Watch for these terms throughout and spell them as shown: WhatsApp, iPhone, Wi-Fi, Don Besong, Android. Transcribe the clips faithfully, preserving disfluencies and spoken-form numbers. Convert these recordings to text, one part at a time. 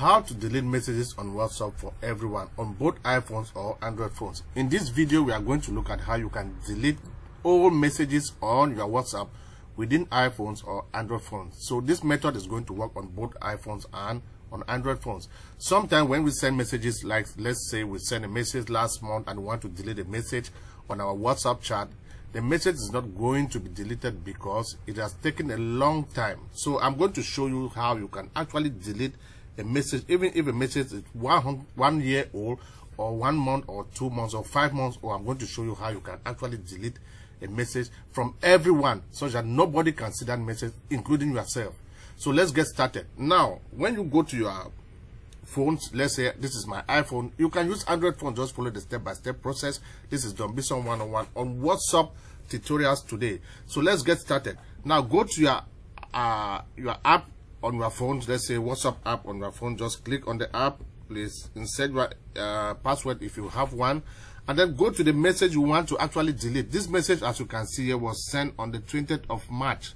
How to delete messages on WhatsApp for everyone on both iPhones or Android phones. In this video, we are going to look at how you can delete all messages on your WhatsApp within iPhones or Android phones. So this method is going to work on both iPhones and on Android phones. Sometimes when we send messages, like let's say we sent a message last month and we want to delete a message on our WhatsApp chat, the message is not going to be deleted because it has taken a long time. So I'm going to show you how you can actually delete a message, even if a message is one, one year old or one month or two months or five months or I'm going to show you how you can actually delete a message from everyone so that nobody can see that message, including yourself. So let's get started. Now, when you go to your phones, let's say this is my iPhone, you can use Android phone, just follow the step-by-step process. This is Don Besong one oh one on WhatsApp tutorials today. So let's get started. Now go to your uh, your app on your phone, let's say WhatsApp app on your phone, just click on the app, please insert your uh, password if you have one, and then go to the message you want to actually delete. This message, as you can see here, was sent on the twentieth of March,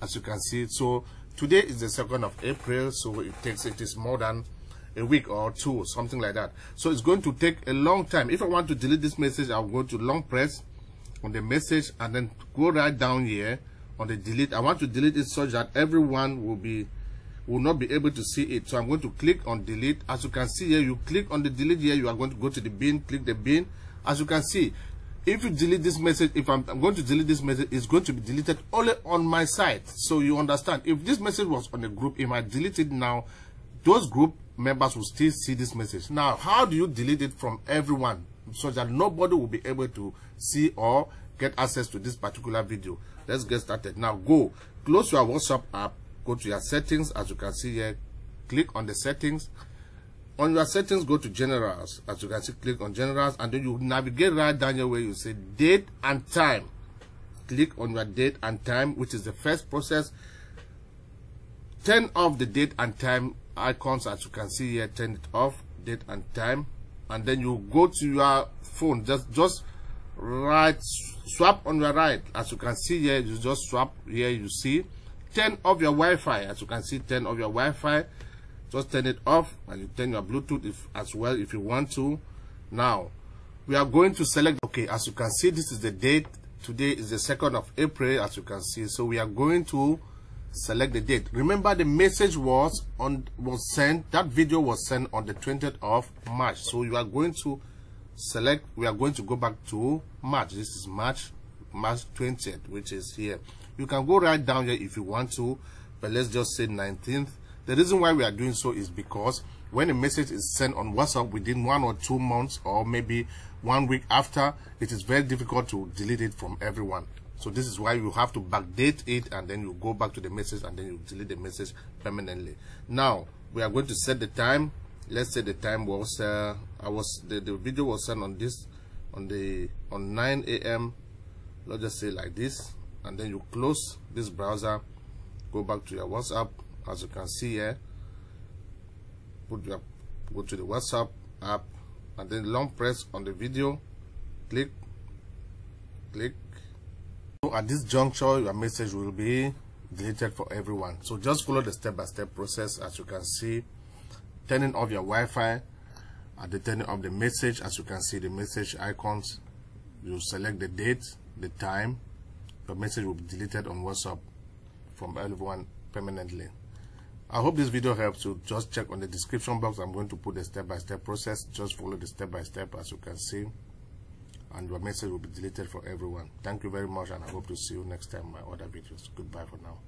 as you can see. So today is the second of April, so it takes, it is more than a week or two, something like that. So it's going to take a long time. If I want to delete this message, I'll go to long press on the message and then go right down here on the delete. I want to delete it so that everyone will be will not be able to see it. So I'm going to click on delete. As you can see here, you click on the delete here, you are going to go to the bin, click the bin. As you can see, if you delete this message, if I'm, I'm going to delete this message, it's going to be deleted only on my side. So you understand, if this message was on a group, if I delete it now, those group members will still see this message. Now, how do you delete it from everyone so that nobody will be able to see or get access to this particular video? Let's get started. Now go close your WhatsApp app, go to your settings. As you can see here, click on the settings. On your settings, go to generals. As you can see, click on generals, and then you navigate right down here where you say date and time. Click on your date and time, which is the first process. Turn off the date and time icons. As you can see here, turn it off, date and time, and then you go to your phone, just just right swap on your right. As you can see here, you just swap here, you see turn off your Wi-Fi. As you can see, turn off your Wi-Fi, just turn it off, and you turn your Bluetooth if, as well if you want to. Now we are going to select, okay, as you can see, this is the date. Today is the second of April, as you can see. So we are going to select the date. Remember, the message was on was sent, that video was sent on the twentieth of March. So you are going to select, we are going to go back to March. This is March, March twentieth, which is here. You can go right down here if you want to, but let's just say nineteenth. The reason why we are doing so is because when a message is sent on WhatsApp within one or two months or maybe one week after, it is very difficult to delete it from everyone. So this is why you have to backdate it, and then you go back to the message, and then you delete the message permanently. Now we are going to set the time. Let's say the time was uh, I was the, the video was sent on this on the on nine A M Let's just say like this, and then you close this browser, go back to your WhatsApp. As you can see here, put your go to the WhatsApp app, and then long press on the video, click, click. So at this juncture, your message will be deleted for everyone. So just follow the step-by-step process. As you can see, turning off your Wi-Fi, at the turning off the message. As you can see, the message icons, you select the date, the time. Your message will be deleted on WhatsApp from everyone permanently. I hope this video helps you. Just check on the description box. I'm going to put the step-by-step process. Just follow the step-by-step, as you can see, and your message will be deleted for everyone. Thank you very much, and I hope to see you next time in my other videos. Goodbye for now.